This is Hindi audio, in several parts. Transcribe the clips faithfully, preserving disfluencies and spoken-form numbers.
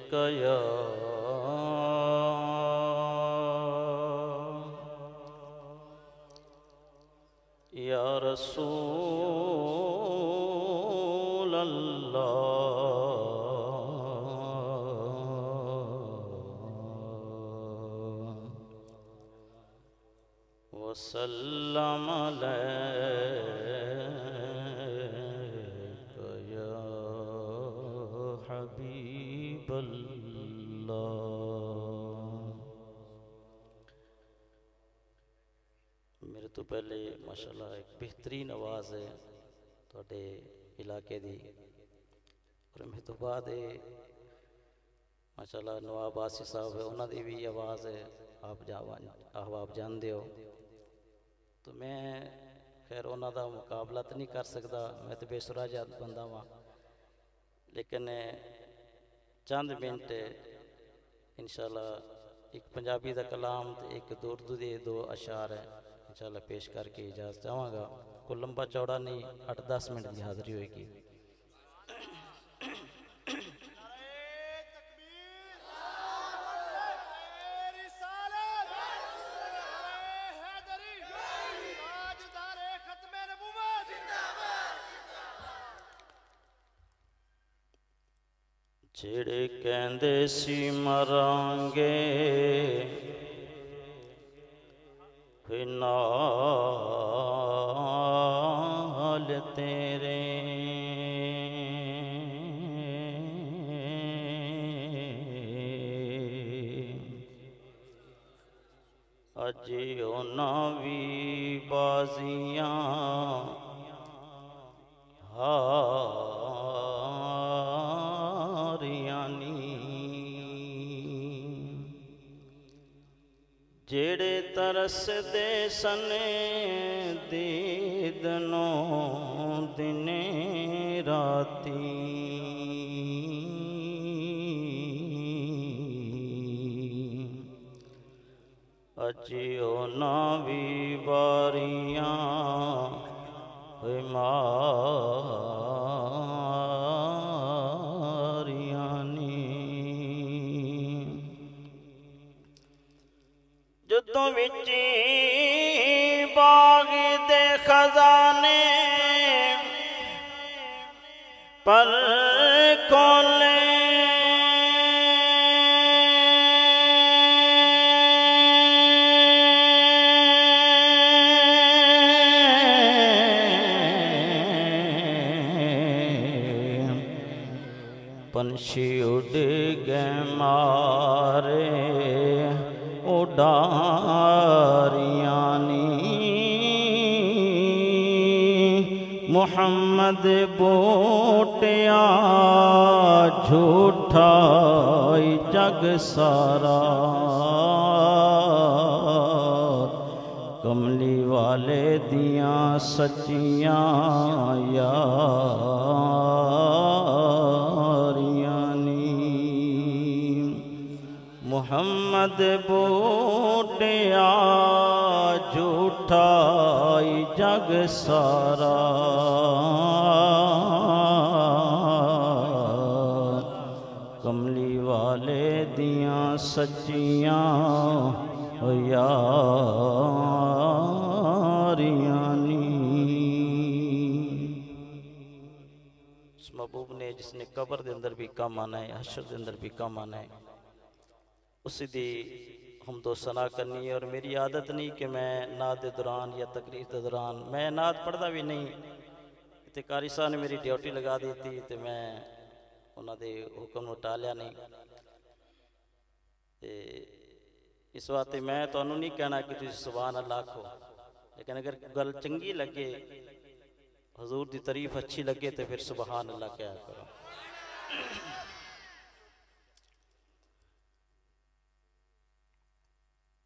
कया या रसूल अल्लाह वसल्लम अलैका या हबीबल्लाह। मेरे तो पहले माशाल्लाह एक बेहतरीन आवाज़ है थोड़े इलाके दी, और मेरे तो बाद है माशाल्लाह नवाब आसिफ साहब है, उन्होंने भी आवाज़ है आप जा आप जानते हो। तो मैं खैर उन्हों का मुकाबला तो नहीं कर सकता, मैं तो बेसुरा जात बंदा वहाँ, लेकिन चंद मिनट इंशाल्लाह एक पंजाबी का कलाम तो एक दो उर्दू के दो अशार है इंशाल्लाह पेश करके इजाज़त चाहवांगा। कोई लंबा चौड़ा नहीं, आठ दस मिनट की हाज़री होगी। जेड़े कहंदे सी मरांगे फिर नाल तेरे, अज उन्हां वी बाजियां हां जेड़े तरसदे सने दीदनों दिने राती, अजियो ना भी बारियां हिमा बाग दे खजाने पर खोले, पंछी उड़ गए मारे उडारियानी, मोहम्मद बोटिया झूठा जग सारा, कमली वाले दिया सचिया यारियानी, मोहम्मद बोटिया झूठा जग सारा, कमली वाले दिया सच्चियां यारियानी। उस महबूब ने जिसने कब्र के अंदर भी काम आना है, हश्र के अंदर भी काम आना है, उसी दी हम तो सना करनी है। और मेरी आदत नहीं कि मैं नाद के दौरान या तकरीर के दौरान मैं नाद पढ़ता भी नहीं, तो कारी साहब ने मेरी ड्यूटी लगा दी थी, तो मैं उन्होंने हुक्म टालिया नहीं। तो इस वास्ते मैं थानू नहीं कहना कि तुम सुभान अल्लाह कहो, लेकिन अगर गल चंगी लगे, हजूर की तारीफ अच्छी लगे, तो फिर सुभान अल्लाह क्या करो।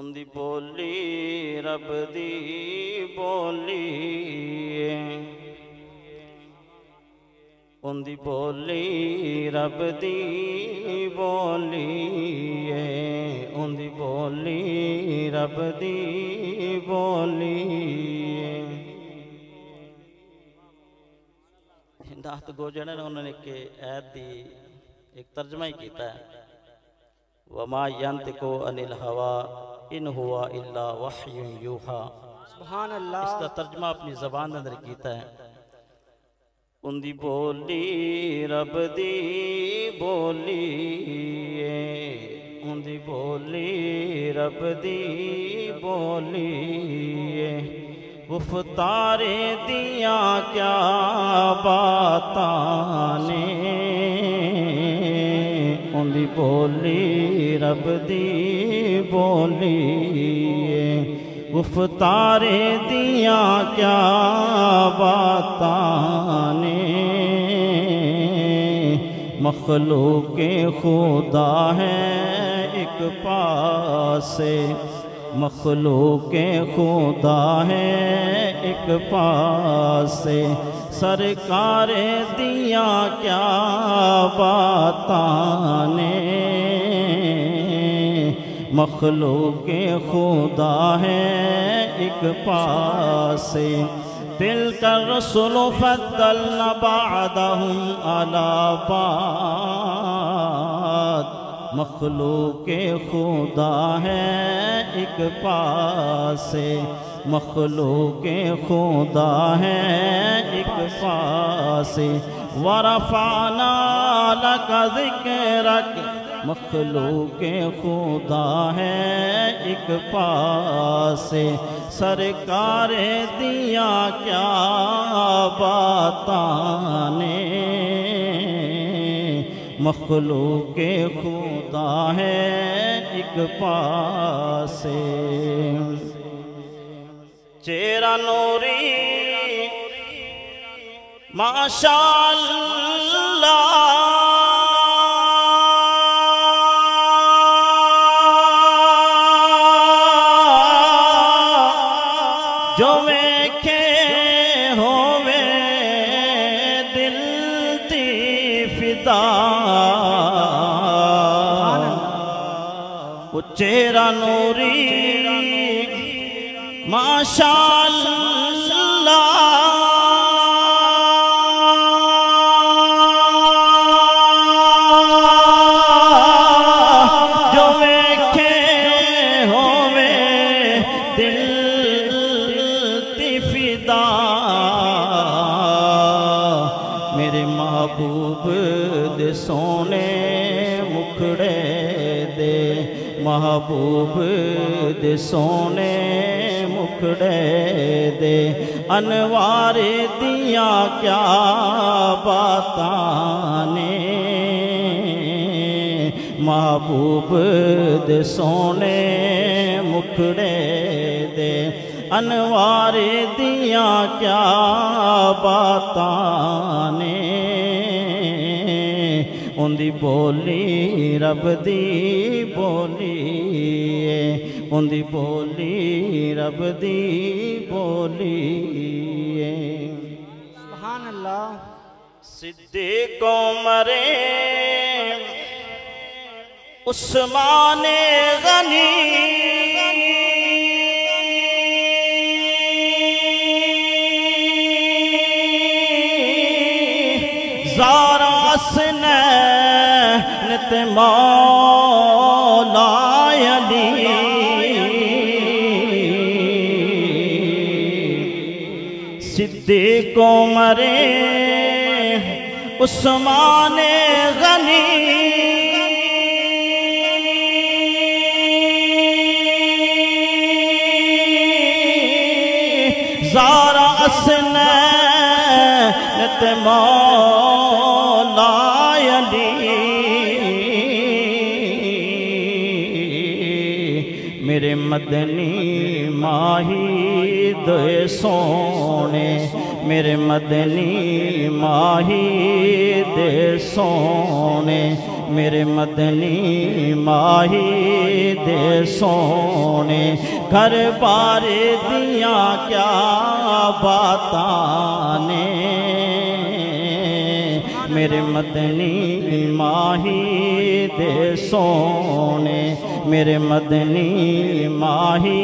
उन्दी बोली रब दी बोली, उन्दी बोली रब दी बोली, उन्दी बोली रब दी बोली। नात गोजन उन्होंने के ऐत दी एक तर्जमा ही किया है, वमा यंतिकु अनिल हवा इन हुआ इल्ला वह्युन युहा। सुभान अल्लाह। इसका तर्जमा अपनी जबान अंदर किया है। उन्दी बोली रब दी बोली, उन्दी बोली रब दी बोली, गुफ्तारे दिया क्या बातां ने, उन्दी बोली रब दी बोली, गुफ्तारे दिया क्या बातां ने, मखलूक खुदा है एक पासे, मखलूक खुदा है एक पासे, सरकार दिया क्या बातां ने, मखलूक खुदा है एक पासे, दिल का रसूल फद्दलना बादहुम अला बाद, मखलूक खुदा है एक पासे, मखलूक खुदा है एक पासे, वरफाना लक ज़िक्रक, मखलूक खुदा है एक पासे, सरकार दिया क्या बातां ने, मखलूक खुदा है एक पासे, चेहरा नूरी माशाअल्लाह, चेहरा नूरी माशाअल्लाह, जो देखे होवे दिल दी फिदा, मेरे महबूब दे सोने मुखड़े दे, महबूब दे सोने मुखड़े दे, अनवार दिया क्या बातां ने, महबूब दे सोने मुखड़े दे, अनवार दिया क्या बातां ने, उन्दी बोली रब दी बोली, उन्दी बोली रब दी बोली। सुभान अल्लाह। सिद्दीक़ उमर उस्मान गनी, मौला अली, सिद्दीक़ उमर उस्मान गनी, ज़ारा असनत मौला अली, मेरे मदनी माही दे सोने, मेरे मदनी माही दे सोने, मेरे मदनी माही दे सोने, घर बार दिया क्या बातां ने, मेरे मदनी माही दे सोने, मेरे मदनी माही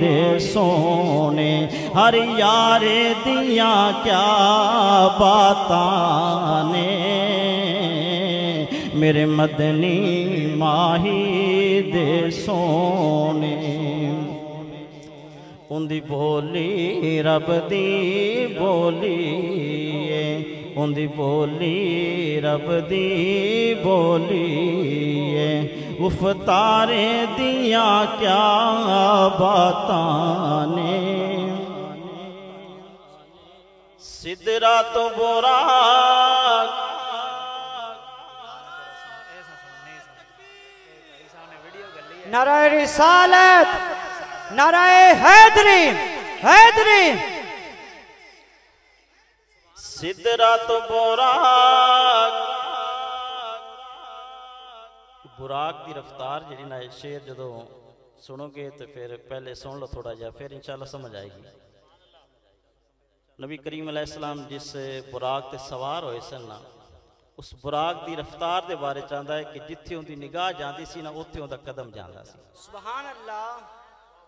दे सोने, हर यार दिया क्या बातां ने, मेरे मदनी माही दे सोने, उन्दी बोली रब दी बोली है, उन्दी बोली रब दी बोली है। उफ तारे दिया क्या बातां ने, सिदरा तो बुराक नाराए रिसालत नाराए हैदरी हैदरी। सिदरत बुराक बुराक की रफ्तार जी ना शेर जदों सुनोगे तो फिर पहले सुन लो थोड़ा जा, फिर इंशाल्लाह समझ आएगी। नबी करीम अलैहिस्सलाम जिस बुराक ते सवार होए सन ना, उस बुराक की रफ्तार के बारे चाहता है कि जिथे उनकी निगाह जाती सी ना उत्थे उनका कदम जाता सी। सुभान अल्लाह।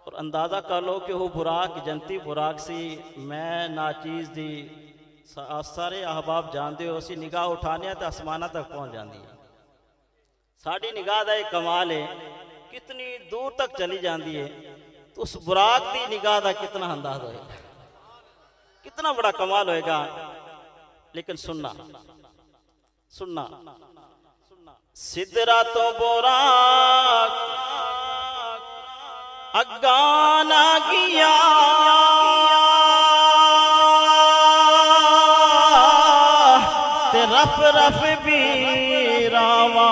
और अंदाजा कर लो कि वह बुराक जनती बुराक सी। मैं नाचीज़ दी सा, सारे अहबाब जानते हो असी निगाह उठाने तो आसमाना तक पहुँच जाती है। साड़ी निगाह का एक कमाल है कितनी दूर तक चली जाती है, तो उस बुराक की निगाह का कितना अंदाज होएगा, कितना बड़ा कमाल होएगा। लेकिन सुनना सुनना, सिदरा तो बुराक अगा ना गया, ते रफ रफ भी रावा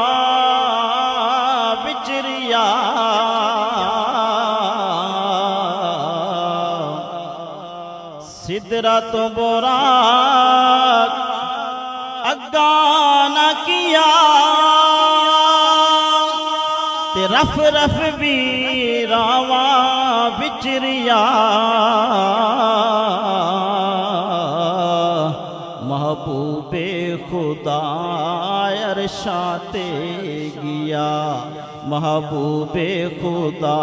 बिचरिया, सिदरा तो बुराक अगान किया, ते रफ रफ भी रावा बिचरिया। महबूबे खुदा अरशाते गया, महबूबे खुदा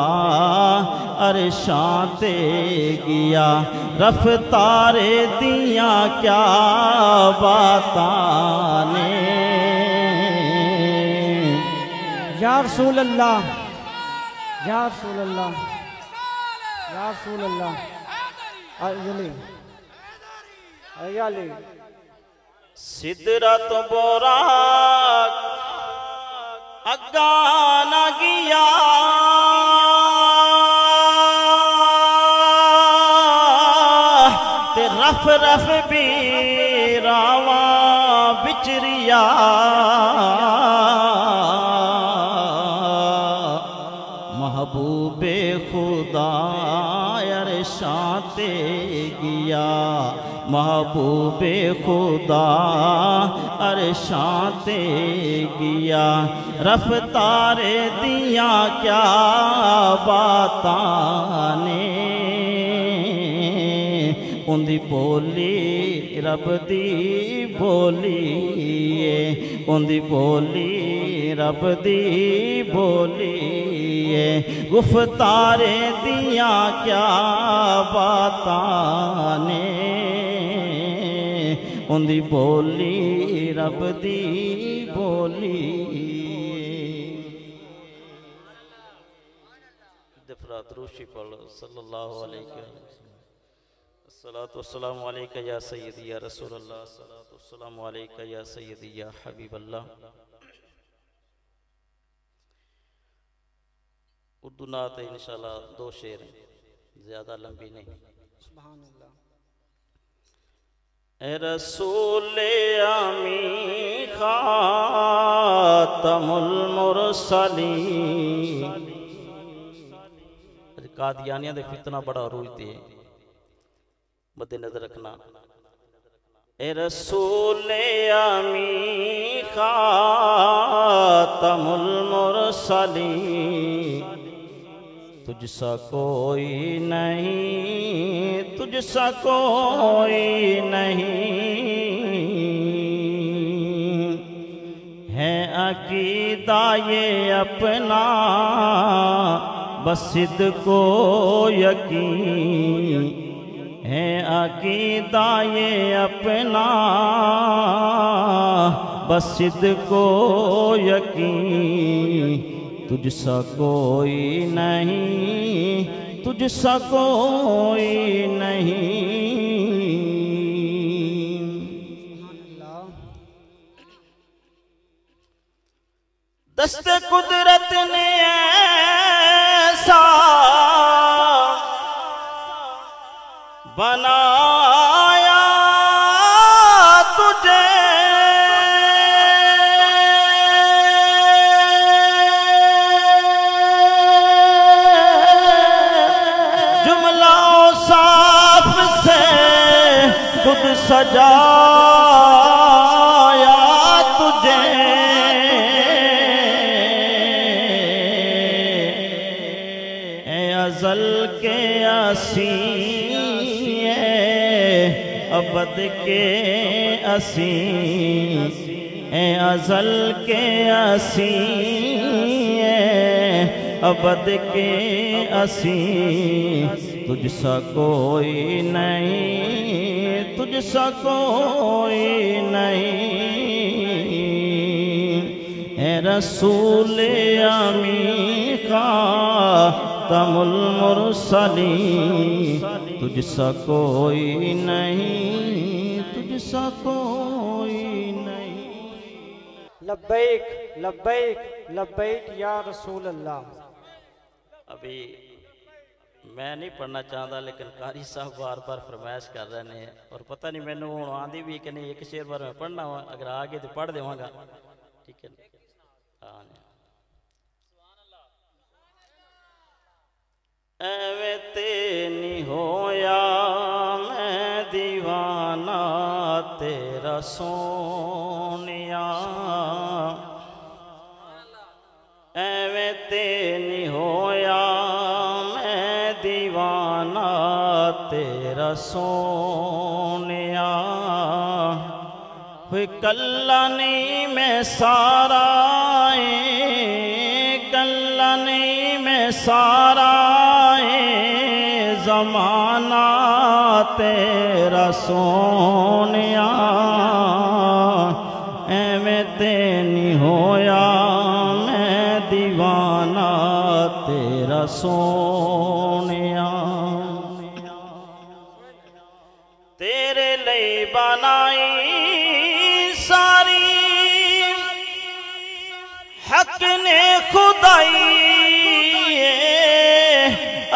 अरशाते गया। रफ्तारे दिया क्या बातां ने, या रसूल अल्लाह या रसूल अल्लाह या रसूल अल्लाह। सिदरत बुराक अगा ना गया, ते रफ रफ भी रावा बिचरिया। महबूबे खुदा अरशाते गया, महबूबे खुदा अरशाते गया। रफ्तारे दिया क्या बातां ने, उन्दी बोली रब दी बोली है, उन्दी बोली रब दी बोली है। गुफ्तारे दिया क्या बातां ने, उन्दी बोली रब दी बोली। दरूशी पढ़ो सल्लल्लाहु अलैहि वसल्लम। अस्सलातु वस्सलामु अलैका या सय्यदी या रसूल अल्लाह, अस्सलातु वस्सलामु अलैका या सय्यदी या हबीब अल्लाह। उर्दू नात है इंशाल्लाह, दो शेर हैं, ज्यादा लंबी नहीं। सुभान अल्लाह। ए रसूले आमी खातमुल मुरसलीन। कादियानिया दे फितना बड़ा अरूज दे, मद्दे नजर रखना। ए रसूले आमी खातमुल मुरसलीन, तुझसा कोई नहीं तुझसा कोई नहीं, है अकीदा ये अपना बसिद को यकीन, है अकीदा ये अपना बसिद को यकीन तुझसा कोई नहीं, तुझसा कोई नहीं। दस्ते कुदरत ने ऐसा बनाया तुझे, जुमला साफ से खुद सजाया तुझे, ए अजल के आसी अबद के असी, ए अजल के असी, अबद के असी, तुझसा कोई नहीं, तुझसा कोई नहीं। ए रसूल आमी का तमुल मुरसली, तुझसा कोई नहीं, तुझसा कोई नहीं। लब्बैक लब्बैक लब्बैक या रसूल अल्लाह। अभी मैं नहीं पढ़ना चाहता, लेकिन कारी साहब बार बार फरमाइश कर रहे हैं और पता नहीं मैंने हूँ आँधी भी कि नहीं, एक शेर बार मैं पढ़ना हुआ, अगर आगे तो पढ़ देवांगा, ठीक है। एवे तेनी होया मैं दीवाना तेरा सोनिया, एवे तेनी होया मैं दीवाना तेरा सोनिया, हुई कल्लानी में सारा, कल्लानी में सारा जमाना तेरा सोनिया। एवें तेनी होया मैं दीवाना तेरा सोनिया, तेरे लिए बनाई सारी हक ने खुदाई,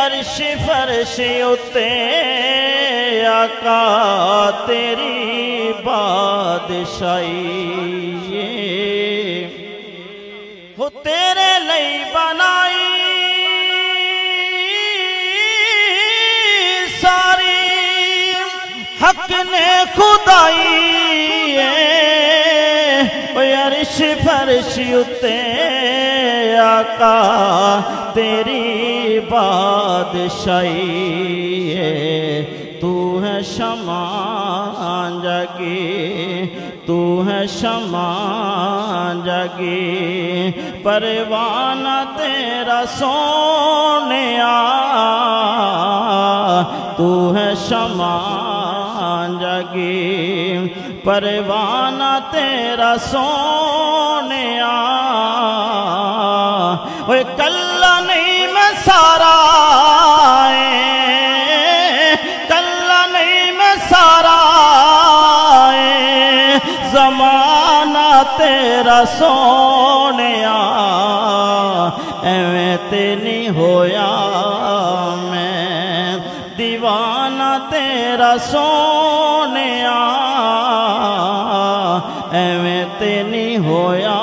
अर्श फर्श उते आका तेरी बादशाही, हो तेरे लिए बनाई सारी हक ने खुदाई, अर्श फर्श उते आका तेरी बादशाही, तू है शमा जगी, तू है शमा जगी, परवाना तेरा सोनिया, तू है शमा जगी, परवाना तेरा सोनिया। ओए कल्ला नहीं मैं सारा, कल्ला नहीं मैं सारा, जमाना तेरा सोनिया। एवें तेनी होया मैं दीवाना तेरा सोनिया, एवें तेनी होया